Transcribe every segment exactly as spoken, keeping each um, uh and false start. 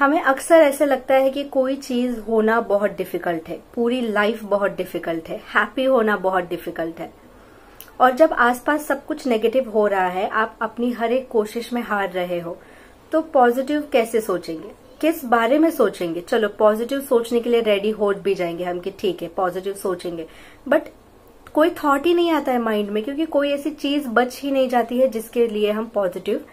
हमें अक्सर ऐसे लगता है कि कोई चीज होना बहुत डिफिकल्ट है, पूरी लाइफ बहुत डिफिकल्ट है, हैप्पी होना बहुत डिफिकल्ट है। और जब आसपास सब कुछ नेगेटिव हो रहा है, आप अपनी हर एक कोशिश में हार रहे हो, तो पॉजिटिव कैसे सोचेंगे, किस बारे में सोचेंगे। चलो पॉजिटिव सोचने के लिए रेडी हो भी जाएंगे हम कि ठीक है पॉजिटिव सोचेंगे, बट कोई थॉट ही नहीं आता है माइंड में, क्योंकि कोई ऐसी चीज बच ही नहीं जाती है जिसके लिए हम पॉजिटिव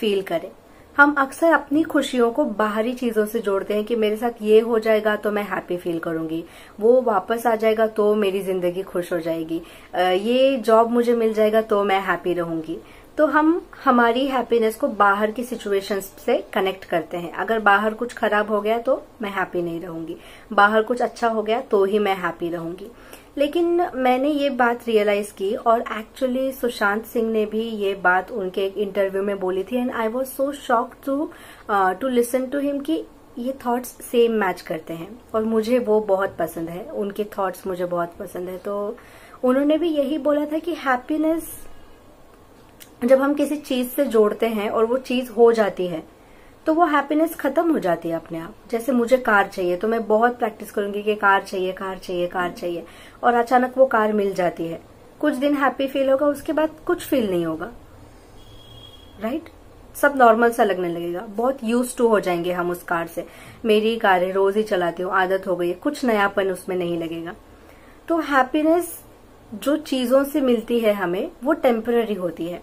फील करें। हम अक्सर अपनी खुशियों को बाहरी चीजों से जोड़ते हैं कि मेरे साथ ये हो जाएगा तो मैं हैप्पी फील करूंगी, वो वापस आ जाएगा तो मेरी जिंदगी खुश हो जाएगी, ये जॉब मुझे मिल जाएगा तो मैं हैप्पी रहूंगी। तो हम हमारी हैप्पीनेस को बाहर की सिचुएशंस से कनेक्ट करते हैं। अगर बाहर कुछ खराब हो गया तो मैं हैप्पी नहीं रहूंगी, बाहर कुछ अच्छा हो गया तो ही मैं हैप्पी रहूंगी। लेकिन मैंने ये बात रियलाइज की, और एक्चुअली सुशांत सिंह ने भी ये बात उनके एक इंटरव्यू में बोली थी, and I was so shock to to listen to him कि ये थॉट्स सेम मैच करते हैं, और मुझे वो बहुत पसंद है, उनके थॉट्स मुझे बहुत पसंद है। तो उन्होंने भी यही बोला था कि हैप्पीनेस जब हम किसी चीज से जोड़ते हैं और वो चीज हो जाती है तो वो हैप्पीनेस खत्म हो जाती है अपने आप। जैसे मुझे कार चाहिए तो मैं बहुत प्रैक्टिस करूंगी कि कार चाहिए कार चाहिए कार चाहिए, और अचानक वो कार मिल जाती है, कुछ दिन हैप्पी फील होगा, उसके बाद कुछ फील नहीं होगा, राइट, सब नॉर्मल सा लगने लगेगा। बहुत यूज्ड टू हो जाएंगे हम उस कार से, मेरी कार है रोज ही चलाती हूँ, आदत हो गई है, कुछ नयापन उसमें नहीं लगेगा। तो हैप्पीनेस जो चीजों से मिलती है हमें वो टेम्पररी होती है।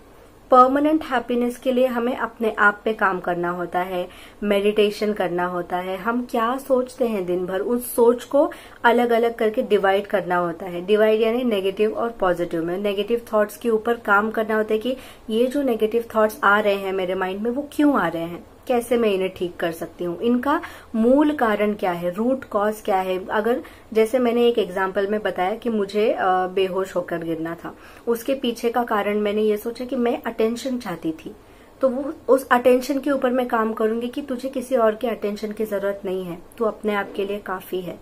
परमानेंट हैप्पीनेस के लिए हमें अपने आप पे काम करना होता है, मेडिटेशन करना होता है, हम क्या सोचते हैं दिन भर उस सोच को अलग अलग करके डिवाइड करना होता है। डिवाइड यानी नेगेटिव और पॉजिटिव में, नेगेटिव थॉट्स के ऊपर काम करना होता है कि ये जो नेगेटिव थॉट्स आ रहे हैं मेरे माइंड में वो क्यों आ रहे हैं, कैसे मैं इन्हें ठीक कर सकती हूँ, इनका मूल कारण क्या है, रूट कॉज क्या है। अगर जैसे मैंने एक एग्जाम्पल में बताया कि मुझे बेहोश होकर गिरना था, उसके पीछे का कारण मैंने ये सोचा कि मैं अटेंशन चाहती थी, तो वो उस अटेंशन के ऊपर मैं काम करूंगी कि तुझे किसी और के अटेंशन की जरूरत नहीं है, तू अपने आप के लिए काफी है,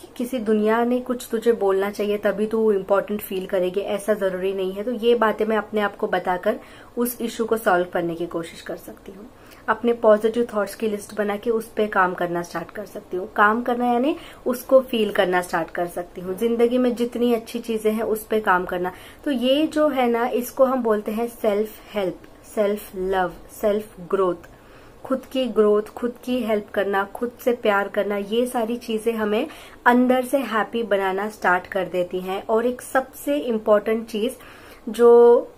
कि किसी दुनिया ने कुछ तुझे बोलना चाहिए तभी तू इम्पोर्टेंट फील करेगी, ऐसा जरूरी नहीं है। तो ये बातें मैं अपने आप को बताकर उस इश्यू को सॉल्व करने की कोशिश कर सकती हूँ। अपने पॉजिटिव थॉट्स की लिस्ट बना के उस पे काम करना स्टार्ट कर सकती हूँ, काम करना यानी उसको फील करना स्टार्ट कर सकती हूँ, जिंदगी में जितनी अच्छी चीजें हैं उस पे काम करना। तो ये जो है ना, इसको हम बोलते हैं self help, self love, self growth, खुद की ग्रोथ, खुद की हेल्प करना, खुद से प्यार करना, ये सारी चीजें हमें अंदर से हैप्पी बनाना स्टार्ट कर देती हैं। और एक सबसे इम्पोर्टेंट चीज जो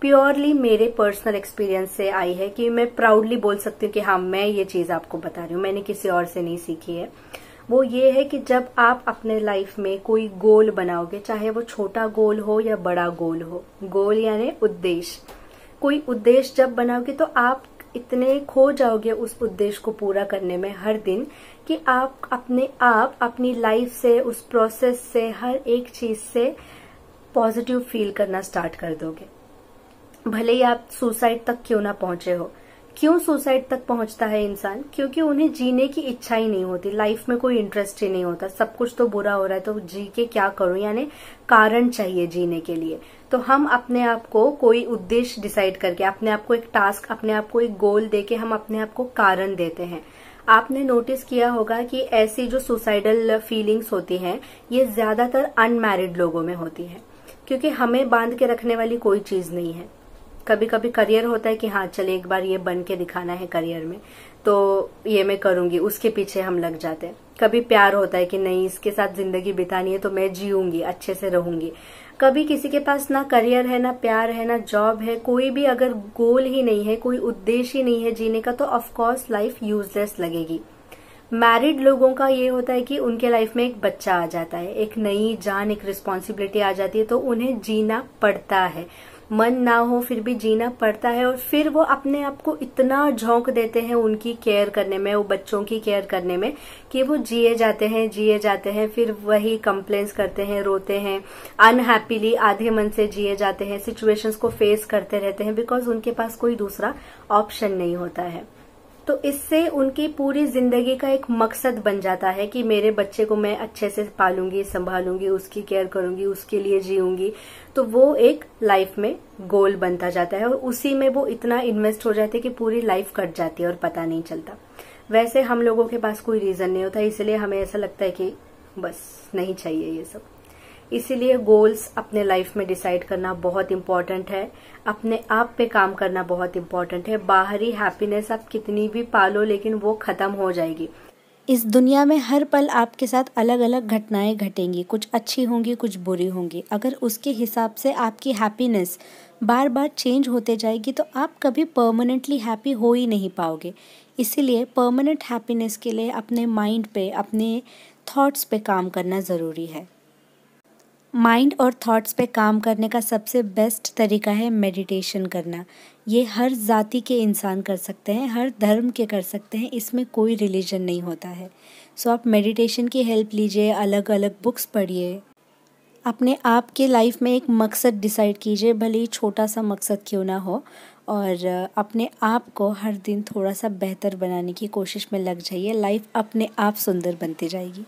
प्योरली मेरे पर्सनल एक्सपीरियंस से आई है कि मैं प्राउडली बोल सकती हूँ कि हाँ मैं ये चीज आपको बता रही हूँ, मैंने किसी और से नहीं सीखी है, वो ये है कि जब आप अपने लाइफ में कोई गोल बनाओगे, चाहे वो छोटा गोल हो या बड़ा गोल हो, गोल यानी उद्देश्य, कोई उद्देश्य जब बनाओगे तो आप इतने खो जाओगे उस उद्देश्य को पूरा करने में हर दिन कि आप अपने आप अपनी लाइफ से, उस प्रोसेस से, हर एक चीज से पॉजिटिव फील करना स्टार्ट कर दोगे, भले ही आप सुसाइड तक क्यों ना पहुंचे हो। क्यों सुसाइड तक पहुंचता है इंसान? क्योंकि उन्हें जीने की इच्छा ही नहीं होती, लाइफ में कोई इंटरेस्ट ही नहीं होता, सब कुछ तो बुरा हो रहा है तो जी के क्या करूं, यानी कारण चाहिए जीने के लिए। तो हम अपने आप को कोई उद्देश्य डिसाइड करके, अपने आप को एक टास्क, अपने आप को एक गोल देके हम अपने आप को कारण देते हैं। आपने नोटिस किया होगा कि ऐसी जो सुसाइडल फीलिंग्स होती है ये ज्यादातर अनमैरिड लोगों में होती है, क्योंकि हमें बांध के रखने वाली कोई चीज नहीं है। कभी कभी करियर होता है कि हाँ चले एक बार ये बन के दिखाना है करियर में तो ये मैं करूंगी, उसके पीछे हम लग जाते हैं। कभी प्यार होता है कि नहीं इसके साथ जिंदगी बितानी है तो मैं जीऊंगी, अच्छे से रहूंगी। कभी किसी के पास ना करियर है, ना प्यार है, ना जॉब है, कोई भी अगर गोल ही नहीं है, कोई उद्देश्य ही नहीं है जीने का, तो ऑफकोर्स लाइफ यूजलेस लगेगी। मैरिड लोगों का ये होता है कि उनके लाइफ में एक बच्चा आ जाता है, एक नई जान, एक रिस्पॉन्सिबिलिटी आ जाती है, तो उन्हें जीना पड़ता है, मन ना हो फिर भी जीना पड़ता है। और फिर वो अपने आप को इतना झोंक देते हैं उनकी केयर करने में, वो बच्चों की केयर करने में, कि वो जिए जाते हैं जिए जाते हैं फिर वही कंप्लेंट्स करते हैं, रोते हैं, अनहैप्पीली आधे मन से जिए जाते हैं, सिचुएशंस को फेस करते रहते हैं, बिकॉज उनके पास कोई दूसरा ऑप्शन नहीं होता है। तो इससे उनकी पूरी जिंदगी का एक मकसद बन जाता है कि मेरे बच्चे को मैं अच्छे से पालूंगी, संभालूंगी, उसकी केयर करूंगी, उसके लिए जीऊंगी। तो वो एक लाइफ में गोल बनता जाता है और उसी में वो इतना इन्वेस्ट हो जाते हैं कि पूरी लाइफ कट जाती है और पता नहीं चलता। वैसे हम लोगों के पास कोई रीजन नहीं होता, इसलिए हमें ऐसा लगता है कि बस नहीं चाहिए ये सब। इसीलिए गोल्स अपने लाइफ में डिसाइड करना बहुत इम्पॉर्टेंट है, अपने आप पे काम करना बहुत इम्पॉर्टेंट है। बाहरी हैप्पीनेस आप कितनी भी पालो लेकिन वो खत्म हो जाएगी। इस दुनिया में हर पल आपके साथ अलग अलग घटनाएं घटेंगी, कुछ अच्छी होंगी कुछ बुरी होंगी। अगर उसके हिसाब से आपकी हैप्पीनेस बार बार चेंज होते जाएगी तो आप कभी परमानेंटली हैप्पी हो ही नहीं पाओगे। इसीलिए परमानेंट हैप्पीनेस के लिए अपने माइंड पे, अपने थॉट्स पे काम करना ज़रूरी है। माइंड और थॉट्स पे काम करने का सबसे बेस्ट तरीका है मेडिटेशन करना। ये हर जाति के इंसान कर सकते हैं, हर धर्म के कर सकते हैं, इसमें कोई रिलीजन नहीं होता है। सो आप मेडिटेशन की हेल्प लीजिए, अलग अलग बुक्स पढ़िए, अपने आप के लाइफ में एक मकसद डिसाइड कीजिए, भले ही छोटा सा मकसद क्यों ना हो, और अपने आप को हर दिन थोड़ा सा बेहतर बनाने की कोशिश में लग जाइए। लाइफ अपने आप सुंदर बनती जाएगी।